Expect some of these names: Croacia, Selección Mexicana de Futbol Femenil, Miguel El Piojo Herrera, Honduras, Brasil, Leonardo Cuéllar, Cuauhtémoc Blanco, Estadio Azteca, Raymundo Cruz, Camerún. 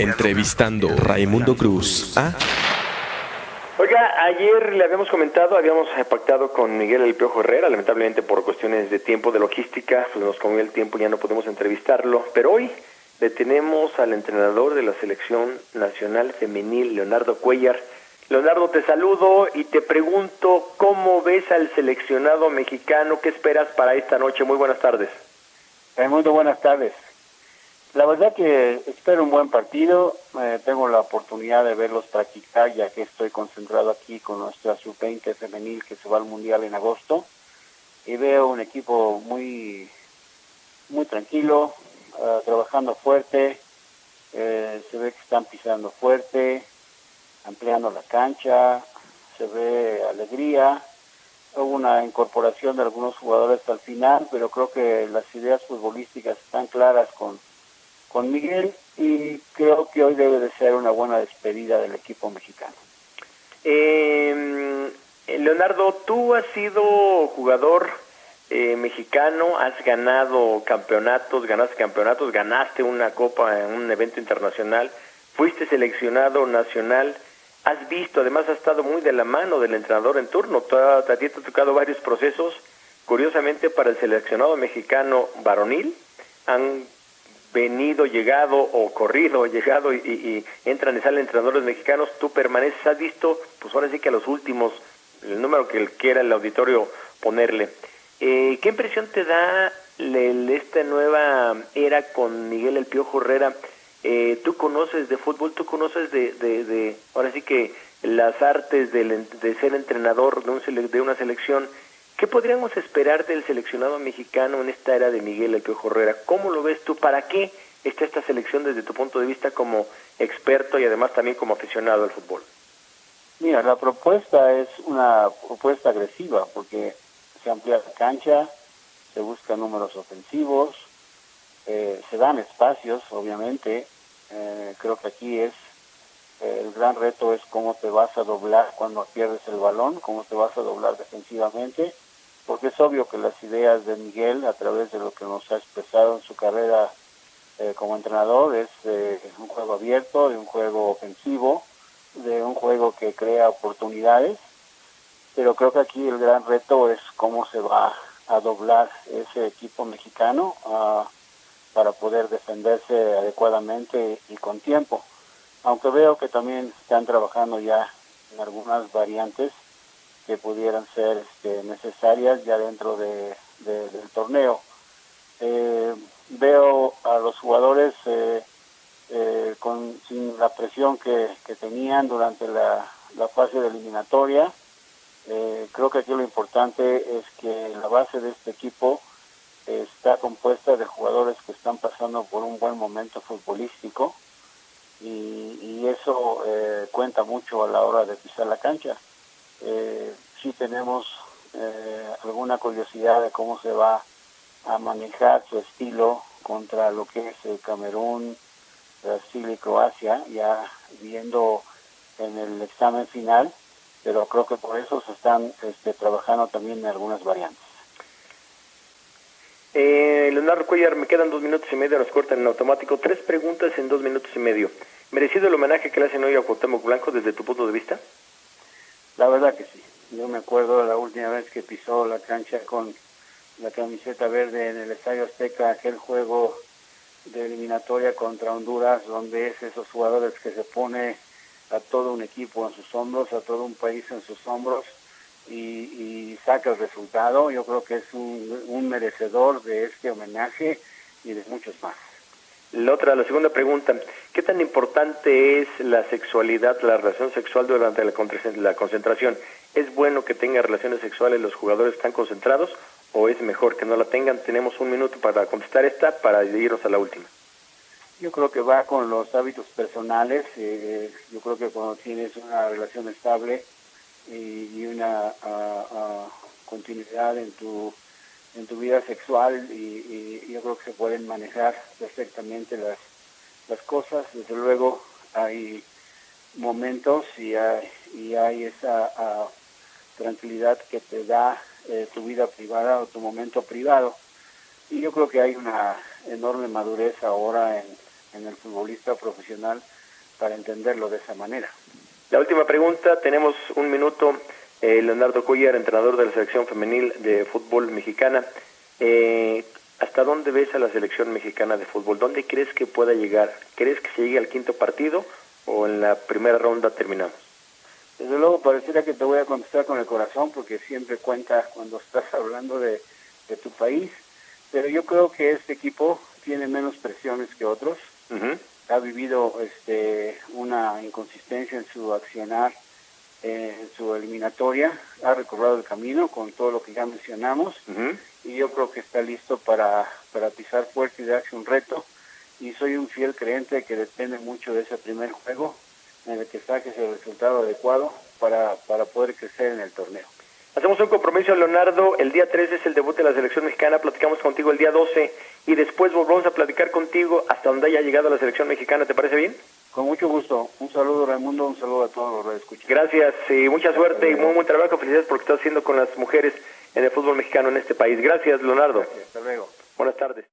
Entrevistando Raymundo Cruz a... Oiga, ayer le habíamos comentado, habíamos pactado con Miguel El Piojo Herrera, lamentablemente por cuestiones de tiempo, de logística, pues nos comió el tiempo, ya no podemos entrevistarlo, pero hoy le tenemos al entrenador de la Selección Nacional Femenil, Leonardo Cuéllar. Leonardo, te saludo y te pregunto, ¿cómo ves al seleccionado mexicano? ¿Qué esperas para esta noche? Muy buenas tardes. Raymundo, buenas tardes. La verdad que espero un buen partido, tengo la oportunidad de verlos practicar ya que estoy concentrado aquí con nuestra sub-20 femenil que se va al Mundial en agosto y veo un equipo muy tranquilo, trabajando fuerte, se ve que están pisando fuerte, ampliando la cancha, se ve alegría, hubo una incorporación de algunos jugadores al final, pero creo que las ideas futbolísticas están claras con Miguel y creo que hoy debe de ser una buena despedida del equipo mexicano. Leonardo, tú has sido jugador mexicano, has ganado campeonatos, ganaste una copa en un evento internacional, fuiste seleccionado nacional, has visto, además has estado muy de la mano del entrenador en turno, a ti te ha tocado varios procesos, curiosamente para el seleccionado mexicano varonil, han venido, llegado y entran y salen entrenadores mexicanos, tú permaneces, has visto, pues ahora sí que a los últimos, el número que quiera el auditorio ponerle. ¿Qué impresión te da esta nueva era con Miguel El Piojo Herrera? Tú conoces de fútbol, tú conoces de ahora sí que las artes de ser entrenador de una selección. ¿Qué podríamos esperar del seleccionado mexicano en esta era de Miguel El Piojo Herrera? ¿Cómo lo ves tú? ¿Para qué está esta selección desde tu punto de vista como experto y además también como aficionado al fútbol? Mira, la propuesta es una propuesta agresiva porque se amplía la cancha, se buscan números ofensivos, se dan espacios, obviamente. Creo que aquí es el gran reto es cómo te vas a doblar cuando pierdes el balón, cómo te vas a doblar defensivamente, porque es obvio que las ideas de Miguel, a través de lo que nos ha expresado en su carrera como entrenador, es un juego abierto, de un juego ofensivo, de un juego que crea oportunidades, pero creo que aquí el gran reto es cómo se va a doblar ese equipo mexicano para poder defenderse adecuadamente y con tiempo. Aunque veo que también están trabajando ya en algunas variantes que pudieran ser necesarias ya dentro del torneo. Veo a los jugadores sin la presión que tenían durante la fase de eliminatoria. Creo que aquí lo importante es que la base de este equipo está compuesta de jugadores que están pasando por un buen momento futbolístico y eso cuenta mucho a la hora de pisar la cancha. Sí tenemos alguna curiosidad de cómo se va a manejar su estilo contra lo que es Camerún, Brasil y Croacia, ya viendo en el examen final, pero creo que por eso se están trabajando también en algunas variantes. Leonardo Cuéllar, me quedan 2 minutos y medio, nos cortan en automático. 3 preguntas en 2 minutos y medio. ¿Merecido el homenaje que le hacen hoy a Cuauhtémoc Blanco desde tu punto de vista? La verdad que sí. Yo me acuerdo la última vez que pisó la cancha con la camiseta verde en el Estadio Azteca, aquel juego de eliminatoria contra Honduras, donde es esos jugadores que se pone a todo un equipo en sus hombros, a todo un país en sus hombros, y saca el resultado. Yo creo que es un merecedor de este homenaje y de muchos más. La segunda pregunta, ¿qué tan importante es la sexualidad, la relación sexual durante la concentración? ¿Es bueno que tengan relaciones sexuales los jugadores que están concentrados o es mejor que no la tengan? Tenemos 1 minuto para contestar esta, para irnos a la última. Yo creo que va con los hábitos personales. Yo creo que cuando tienes una relación estable y una continuidad en tu vida sexual y yo creo que se pueden manejar perfectamente las cosas. Desde luego hay momentos y hay esa tranquilidad que te da tu vida privada o tu momento privado, y yo creo que hay una enorme madurez ahora en en el futbolista profesional para entenderlo de esa manera. La última pregunta, tenemos un minuto. Leonardo Cuéllar, entrenador de la Selección Femenil de Fútbol Mexicana. ¿Hasta dónde ves a la Selección Mexicana de Fútbol? ¿Dónde crees que pueda llegar? ¿Crees que se llegue al quinto partido o en la primera ronda terminamos? Desde luego, pareciera que te voy a contestar con el corazón, porque siempre cuenta cuando estás hablando de tu país. Pero yo creo que este equipo tiene menos presiones que otros. Uh-huh. Ha vivido una inconsistencia en su accionar, en su eliminatoria, ha recobrado el camino con todo lo que ya mencionamos. Uh-huh. Y yo creo que está listo para pisar fuerte y darse un reto. Y soy un fiel creyente que depende mucho de ese primer juego, en el que saques el resultado adecuado para poder crecer en el torneo. Hacemos un compromiso, Leonardo. El día 13 es el debut de la Selección Mexicana. Platicamos contigo el día 12 y después volvemos a platicar contigo hasta donde haya llegado la Selección Mexicana. ¿Te parece bien? Con mucho gusto. Un saludo, Raymundo. Un saludo a todos los radioescuchas. Gracias y mucha suerte y muy buen trabajo. Felicidades por lo que estás haciendo con las mujeres en el fútbol mexicano en este país. Gracias, Leonardo. Gracias, hasta luego. Buenas tardes.